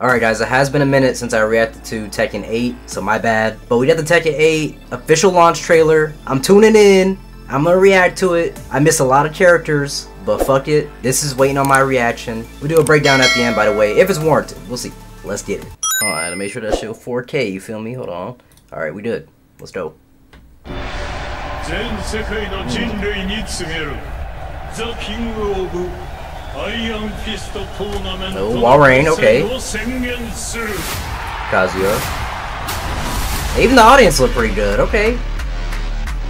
Alright guys, it has been a minute since I reacted to Tekken 8, so my bad. But we got the Tekken 8 official launch trailer. I'm tuning in. I'm gonna react to it. I miss a lot of characters, but fuck it. This is waiting on my reaction. We'll do a breakdown at the end, by the way, if it's warranted. We'll see. Let's get it. Hold on, I gotta make sure that shit 4K, you feel me? Hold on. Alright, we did. Let's go. Oh, Walrein, okay. Kazuya. Even the audience looked pretty good, okay.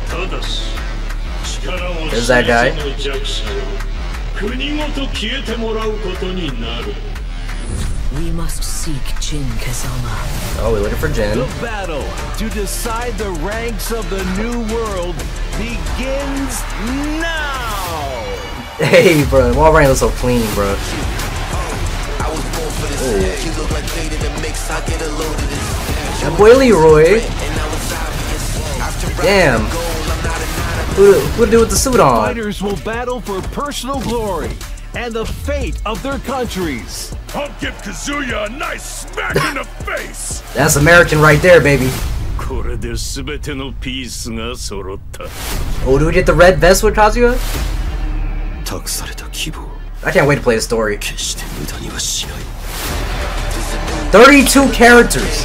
There's that guy. We must seek Jin Kazama. Oh, we're looking for Jin. The battle to decide the ranks of the new world begins now. Hey, bro, Walrein looks so clean, bro. That boy Leroy. Damn. Who do with the suit on? Fighters will battle for personal glory and the fate of their countries. I'll give Kazuya a nice smack in the face. That's American right there, baby. Oh, do we get the red vest with Kazuya? I can't wait to play the story. 32 characters.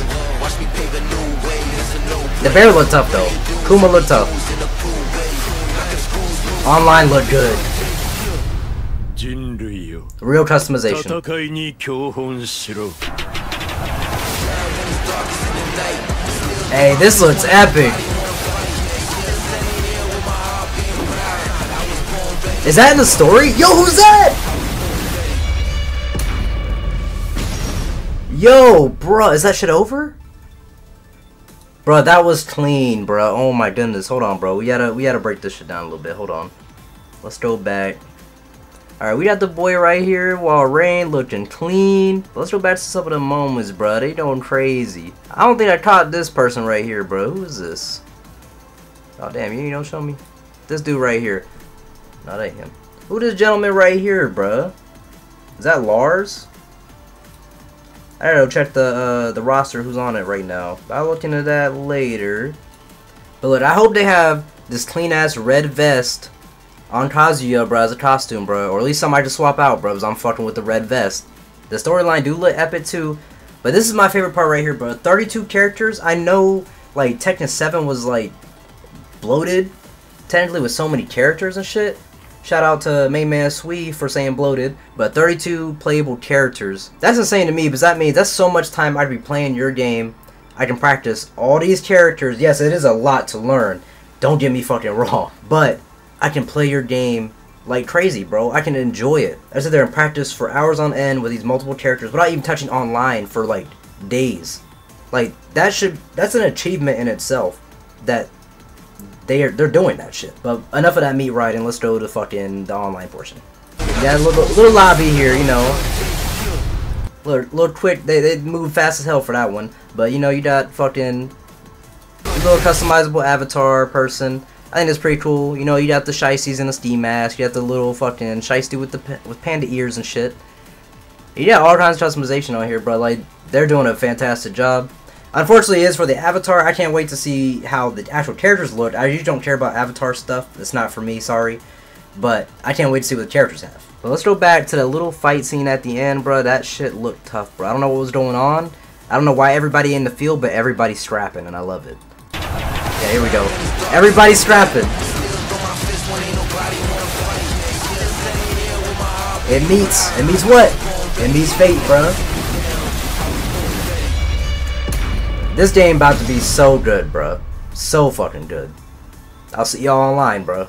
The bear looked tough though. Kuma looked tough. Online looked good. Real customization. Hey, this looks epic. Is that in the story? Yo, who's that? Yo, bruh, is that shit over? Bruh, that was clean, bruh. Oh my goodness. Hold on, bro. We gotta break this shit down a little bit. Hold on. Let's go back. Alright, we got the boy right here, Walrein, looking clean. Let's go back to some of the moments, bruh. They doing crazy. I don't think I caught this person right here, bro. Who is this? Oh damn, you don't show me. This dude right here. No, that ain't him. Who this gentleman right here, bruh? Is that Lars? I don't know, check the roster who's on it right now. I'll look into that later. But look, I hope they have this clean ass red vest on Kazuya, bruh, as a costume, bruh. Or at least somebody to swap out, bruh, because I'm fucking with the red vest. The storyline do look epic too. But this is my favorite part right here, bruh. 32 characters. I know, like, Tekken 7 was, like, bloated. Technically with so many characters and shit. Shout out to MainManSui for saying bloated, but 32 playable characters. That's insane to me because that means that's so much time I'd be playing your game. I can practice all these characters. Yes, it is a lot to learn. Don't get me fucking wrong. But I can play your game like crazy, bro. I can enjoy it. I sit there and practice for hours on end with these multiple characters without even touching online for like days. Like that's an achievement in itself that they're doing that shit. But enough of that meat riding, let's go to fucking the online portion. Yeah, little lobby here, you know. Little quick, they move fast as hell for that one. But you know, you got fucking little customizable avatar person. I think it's pretty cool. You know, you got the shiesties in the ski mask, you got the little fucking shiesty with panda ears and shit. You got all kinds of customization on here, bro. Like, they're doing a fantastic job. Unfortunately, as for the avatar, I can't wait to see how the actual characters look. I usually don't care about avatar stuff. It's not for me, sorry. But I can't wait to see what the characters have. But let's go back to the little fight scene at the end, bro. That shit looked tough, bro. I don't know what was going on. I don't know why everybody in the field, but everybody's strapping, and I love it. Yeah, here we go. Everybody's strapping. It meets what? It meets fate, bro. This game about to be so good, bro. So fucking good. I'll see y'all online, bro.